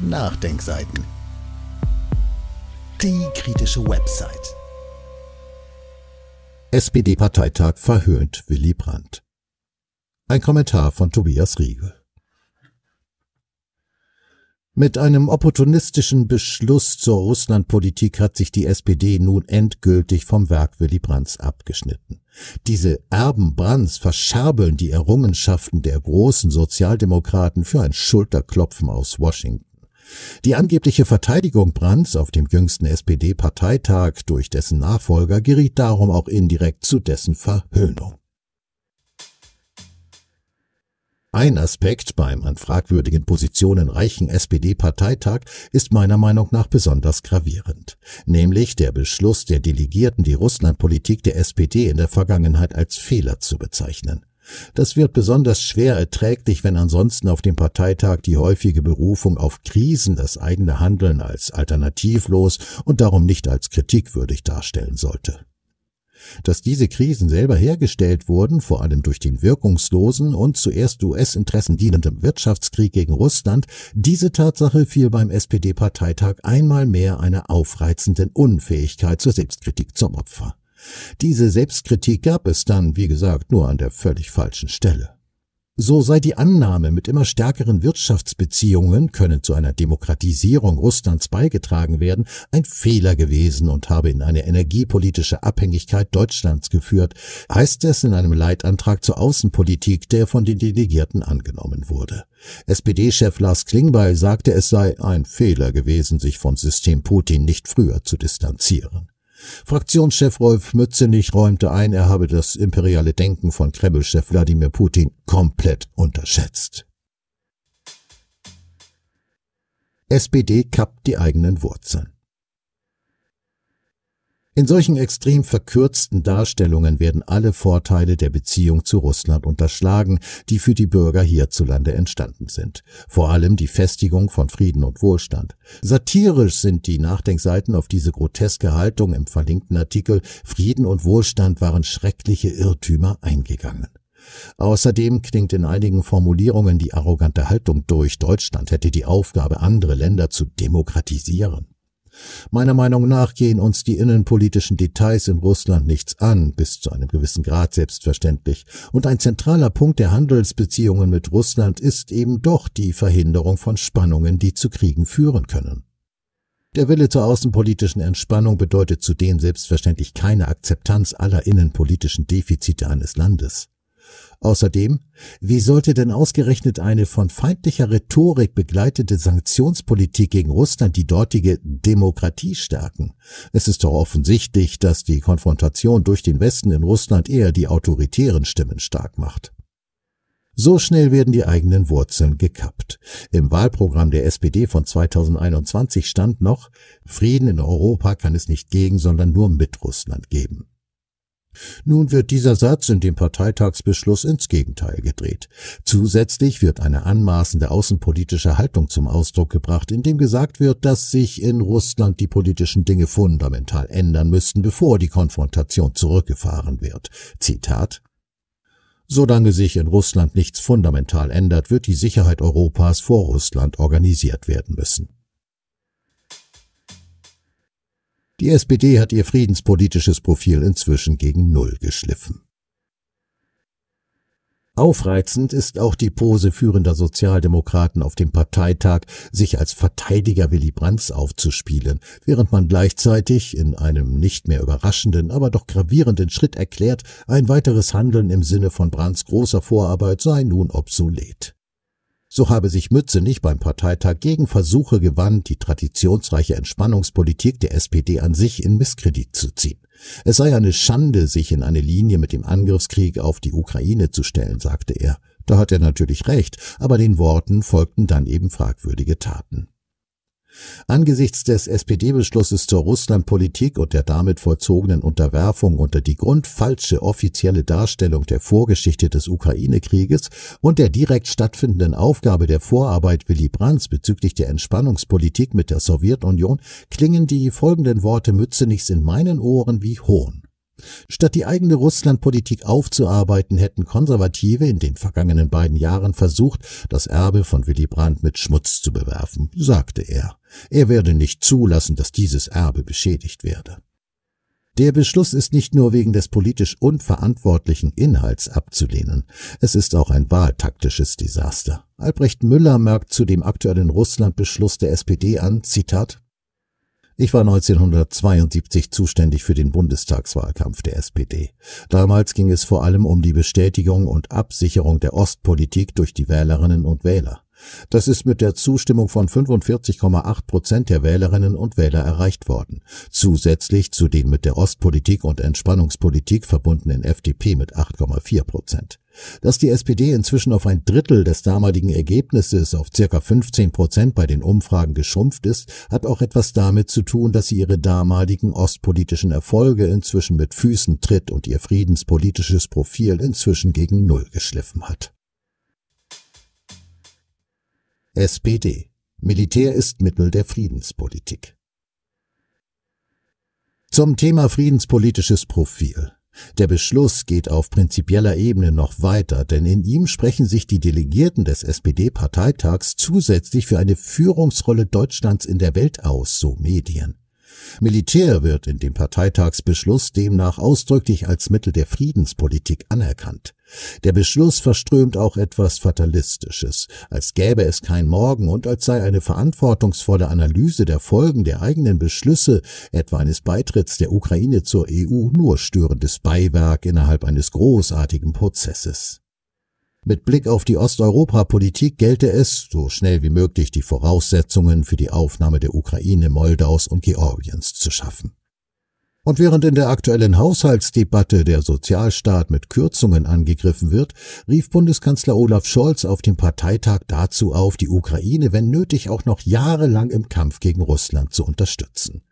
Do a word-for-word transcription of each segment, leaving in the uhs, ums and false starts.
Nachdenkseiten. Die kritische Website. S P D-Parteitag verhöhnt Willy Brandt. Ein Kommentar von Tobias Riegel. Mit einem opportunistischen Beschluss zur Russlandpolitik hat sich die S P D nun endgültig vom Werk Willy Brandts abgeschnitten. Diese Erben Brandts verscherbeln die Errungenschaften der großen Sozialdemokraten für ein Schulterklopfen aus Washington. Die angebliche Verteidigung Brandts auf dem jüngsten S P D-Parteitag durch dessen Nachfolger geriet darum auch indirekt zu dessen Verhöhnung. Ein Aspekt beim an fragwürdigen Positionen reichen S P D-Parteitag ist meiner Meinung nach besonders gravierend, nämlich der Beschluss der Delegierten, die Russlandpolitik der S P D in der Vergangenheit als Fehler zu bezeichnen. Das wird besonders schwer erträglich, wenn ansonsten auf dem Parteitag die häufige Berufung auf Krisen das eigene Handeln als alternativlos und darum nicht als kritikwürdig darstellen sollte. Dass diese Krisen selber hergestellt wurden, vor allem durch den wirkungslosen und zuerst U S-Interessen dienenden Wirtschaftskrieg gegen Russland, diese Tatsache fiel beim S P D-Parteitag einmal mehr einer aufreizenden Unfähigkeit zur Selbstkritik zum Opfer. Diese Selbstkritik gab es dann, wie gesagt, nur an der völlig falschen Stelle. So sei die Annahme, mit immer stärkeren Wirtschaftsbeziehungen könne zu einer Demokratisierung Russlands beigetragen werden, ein Fehler gewesen und habe in eine energiepolitische Abhängigkeit Deutschlands geführt, heißt es in einem Leitantrag zur Außenpolitik, der von den Delegierten angenommen wurde. S P D-Chef Lars Klingbeil sagte, es sei ein Fehler gewesen, sich vom System Putin nicht früher zu distanzieren. Fraktionschef Rolf Mützenich räumte ein, er habe das imperiale Denken von Kreml-Chef Wladimir Putin komplett unterschätzt. S P D kappt die eigenen Wurzeln. In solchen extrem verkürzten Darstellungen werden alle Vorteile der Beziehung zu Russland unterschlagen, die für die Bürger hierzulande entstanden sind. Vor allem die Festigung von Frieden und Wohlstand. Satirisch sind die Nachdenkseiten auf diese groteske Haltung im verlinkten Artikel „Frieden und Wohlstand waren schreckliche Irrtümer" eingegangen. Außerdem klingt in einigen Formulierungen die arrogante Haltung durch, Deutschland hätte die Aufgabe, andere Länder zu demokratisieren. Meiner Meinung nach gehen uns die innenpolitischen Details in Russland nichts an, bis zu einem gewissen Grad selbstverständlich. Und ein zentraler Punkt der Handelsbeziehungen mit Russland ist eben doch die Verhinderung von Spannungen, die zu Kriegen führen können. Der Wille zur außenpolitischen Entspannung bedeutet zudem selbstverständlich keine Akzeptanz aller innenpolitischen Defizite eines Landes. Außerdem, wie sollte denn ausgerechnet eine von feindlicher Rhetorik begleitete Sanktionspolitik gegen Russland die dortige Demokratie stärken? Es ist doch offensichtlich, dass die Konfrontation durch den Westen in Russland eher die autoritären Stimmen stark macht. So schnell werden die eigenen Wurzeln gekappt. Im Wahlprogramm der S P D von zweitausendeinundzwanzig stand noch: Frieden in Europa kann es nicht gegen, sondern nur mit Russland geben. Nun wird dieser Satz in dem Parteitagsbeschluss ins Gegenteil gedreht. Zusätzlich wird eine anmaßende außenpolitische Haltung zum Ausdruck gebracht, indem gesagt wird, dass sich in Russland die politischen Dinge fundamental ändern müssten, bevor die Konfrontation zurückgefahren wird. Zitat: Solange sich in Russland nichts fundamental ändert, wird die Sicherheit Europas vor Russland organisiert werden müssen. Die S P D hat ihr friedenspolitisches Profil inzwischen gegen Null geschliffen. Aufreizend ist auch die Pose führender Sozialdemokraten auf dem Parteitag, sich als Verteidiger Willy Brandts aufzuspielen, während man gleichzeitig in einem nicht mehr überraschenden, aber doch gravierenden Schritt erklärt, ein weiteres Handeln im Sinne von Brandts großer Vorarbeit sei nun obsolet. So habe sich Mützenich beim Parteitag gegen Versuche gewandt, die traditionsreiche Entspannungspolitik der S P D an sich in Misskredit zu ziehen. Es sei eine Schande, sich in eine Linie mit dem Angriffskrieg auf die Ukraine zu stellen, sagte er. Da hat er natürlich recht, aber den Worten folgten dann eben fragwürdige Taten. Angesichts des S P D-Beschlusses zur Russlandpolitik und der damit vollzogenen Unterwerfung unter die grundfalsche offizielle Darstellung der Vorgeschichte des Ukraine-Krieges und der direkt stattfindenden Aufgabe der Vorarbeit Willy Brandts bezüglich der Entspannungspolitik mit der Sowjetunion klingen die folgenden Worte Mützenichs in meinen Ohren wie Hohn. Statt die eigene Russlandpolitik aufzuarbeiten, hätten Konservative in den vergangenen beiden Jahren versucht, das Erbe von Willy Brandt mit Schmutz zu bewerfen, sagte er. Er werde nicht zulassen, dass dieses Erbe beschädigt werde. Der Beschluss ist nicht nur wegen des politisch unverantwortlichen Inhalts abzulehnen, es ist auch ein wahltaktisches Desaster. Albrecht Müller merkt zu dem aktuellen Russlandbeschluss der S P D an, Zitat: Ich war neunzehnhundertzweiundsiebzig zuständig für den Bundestagswahlkampf der S P D. Damals ging es vor allem um die Bestätigung und Absicherung der Ostpolitik durch die Wählerinnen und Wähler. Das ist mit der Zustimmung von fünfundvierzig Komma acht Prozent der Wählerinnen und Wähler erreicht worden, zusätzlich zu den mit der Ostpolitik und Entspannungspolitik verbundenen F D P mit acht Komma vier Prozent. Dass die S P D inzwischen auf ein Drittel des damaligen Ergebnisses, auf ca. fünfzehn Prozent bei den Umfragen geschrumpft ist, hat auch etwas damit zu tun, dass sie ihre damaligen ostpolitischen Erfolge inzwischen mit Füßen tritt und ihr friedenspolitisches Profil inzwischen gegen Null geschliffen hat. S P D. Militär ist Mittel der Friedenspolitik. Zum Thema friedenspolitisches Profil. Der Beschluss geht auf prinzipieller Ebene noch weiter, denn in ihm sprechen sich die Delegierten des S P D-Parteitags zusätzlich für eine Führungsrolle Deutschlands in der Welt aus, so Medien. Militär wird in dem Parteitagsbeschluss demnach ausdrücklich als Mittel der Friedenspolitik anerkannt. Der Beschluss verströmt auch etwas Fatalistisches, als gäbe es kein Morgen und als sei eine verantwortungsvolle Analyse der Folgen der eigenen Beschlüsse, etwa eines Beitritts der Ukraine zur E U, nur störendes Beiwerk innerhalb eines großartigen Prozesses. Mit Blick auf die Osteuropapolitik gelte es, so schnell wie möglich die Voraussetzungen für die Aufnahme der Ukraine, Moldaus und Georgiens zu schaffen. Und während in der aktuellen Haushaltsdebatte der Sozialstaat mit Kürzungen angegriffen wird, rief Bundeskanzler Olaf Scholz auf dem Parteitag dazu auf, die Ukraine, wenn nötig, auch noch jahrelang im Kampf gegen Russland zu unterstützen.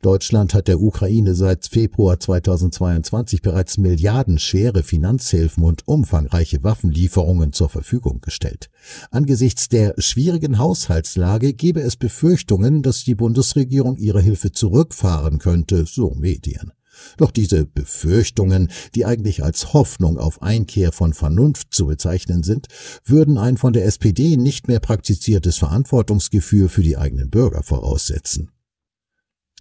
Deutschland hat der Ukraine seit Februar zweitausendzweiundzwanzig bereits milliardenschwere Finanzhilfen und umfangreiche Waffenlieferungen zur Verfügung gestellt. Angesichts der schwierigen Haushaltslage gebe es Befürchtungen, dass die Bundesregierung ihre Hilfe zurückfahren könnte, so Medien. Doch diese Befürchtungen, die eigentlich als Hoffnung auf Einkehr von Vernunft zu bezeichnen sind, würden ein von der S P D nicht mehr praktiziertes Verantwortungsgefühl für die eigenen Bürger voraussetzen.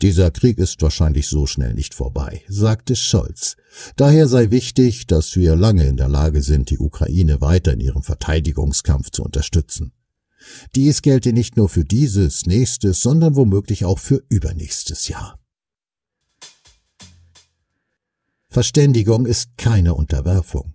Dieser Krieg ist wahrscheinlich so schnell nicht vorbei, sagte Scholz. Daher sei wichtig, dass wir lange in der Lage sind, die Ukraine weiter in ihrem Verteidigungskampf zu unterstützen. Dies gelte nicht nur für dieses, nächstes, sondern womöglich auch für übernächstes Jahr. Verständigung ist keine Unterwerfung.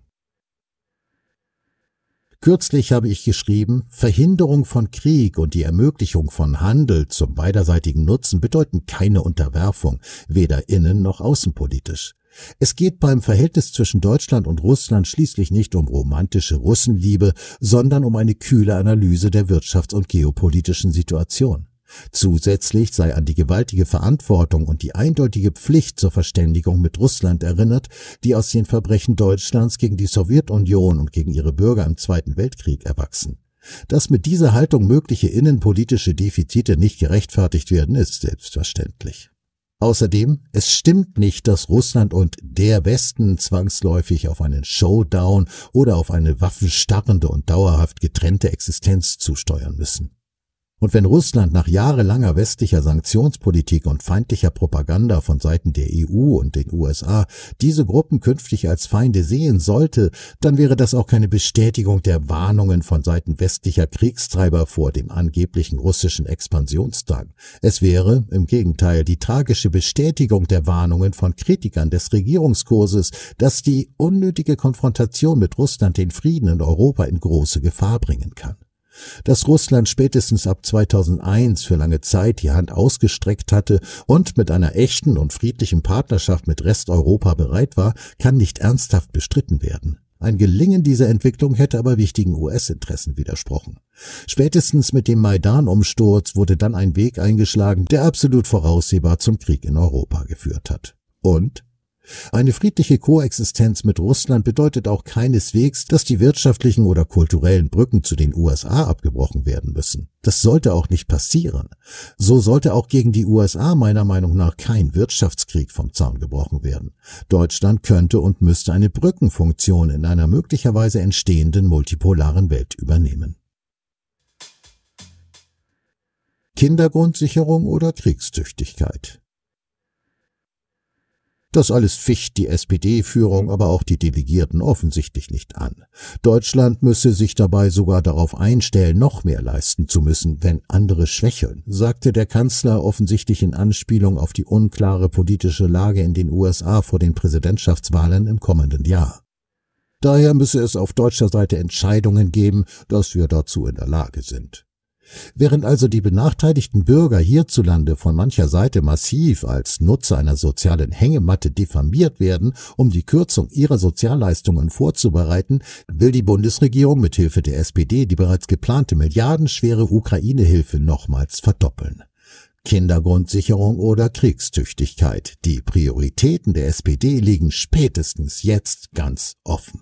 Kürzlich habe ich geschrieben, Verhinderung von Krieg und die Ermöglichung von Handel zum beiderseitigen Nutzen bedeuten keine Unterwerfung, weder innen- noch außenpolitisch. Es geht beim Verhältnis zwischen Deutschland und Russland schließlich nicht um romantische Russenliebe, sondern um eine kühle Analyse der wirtschafts- und geopolitischen Situation. Zusätzlich sei an die gewaltige Verantwortung und die eindeutige Pflicht zur Verständigung mit Russland erinnert, die aus den Verbrechen Deutschlands gegen die Sowjetunion und gegen ihre Bürger im Zweiten Weltkrieg erwachsen. Dass mit dieser Haltung mögliche innenpolitische Defizite nicht gerechtfertigt werden, ist selbstverständlich. Außerdem, es stimmt nicht, dass Russland und der Westen zwangsläufig auf einen Showdown oder auf eine waffenstarrende und dauerhaft getrennte Existenz zusteuern müssen. Und wenn Russland nach jahrelanger westlicher Sanktionspolitik und feindlicher Propaganda von Seiten der E U und den U S A diese Gruppen künftig als Feinde sehen sollte, dann wäre das auch keine Bestätigung der Warnungen von Seiten westlicher Kriegstreiber vor dem angeblichen russischen Expansionsdrang. Es wäre im Gegenteil die tragische Bestätigung der Warnungen von Kritikern des Regierungskurses, dass die unnötige Konfrontation mit Russland den Frieden in Europa in große Gefahr bringen kann. Dass Russland spätestens ab zweitausendeins für lange Zeit die Hand ausgestreckt hatte und mit einer echten und friedlichen Partnerschaft mit Resteuropa bereit war, kann nicht ernsthaft bestritten werden. Ein Gelingen dieser Entwicklung hätte aber wichtigen U S-Interessen widersprochen. Spätestens mit dem Maidan-Umsturz wurde dann ein Weg eingeschlagen, der absolut voraussehbar zum Krieg in Europa geführt hat. Und Eine friedliche Koexistenz mit Russland bedeutet auch keineswegs, dass die wirtschaftlichen oder kulturellen Brücken zu den U S A abgebrochen werden müssen. Das sollte auch nicht passieren. So sollte auch gegen die U S A meiner Meinung nach kein Wirtschaftskrieg vom Zaun gebrochen werden. Deutschland könnte und müsste eine Brückenfunktion in einer möglicherweise entstehenden multipolaren Welt übernehmen. Kindergrundsicherung oder Kriegstüchtigkeit? Das alles ficht die S P D-Führung, aber auch die Delegierten offensichtlich nicht an. Deutschland müsse sich dabei sogar darauf einstellen, noch mehr leisten zu müssen, wenn andere schwächeln, sagte der Kanzler offensichtlich in Anspielung auf die unklare politische Lage in den U S A vor den Präsidentschaftswahlen im kommenden Jahr. Daher müsse es auf deutscher Seite Entscheidungen geben, dass wir dazu in der Lage sind. Während also die benachteiligten Bürger hierzulande von mancher Seite massiv als Nutzer einer sozialen Hängematte diffamiert werden, um die Kürzung ihrer Sozialleistungen vorzubereiten, will die Bundesregierung mithilfe der S P D die bereits geplante milliardenschwere Ukraine-Hilfe nochmals verdoppeln. Kindergrundsicherung oder Kriegstüchtigkeit? Die Prioritäten der S P D liegen spätestens jetzt ganz offen.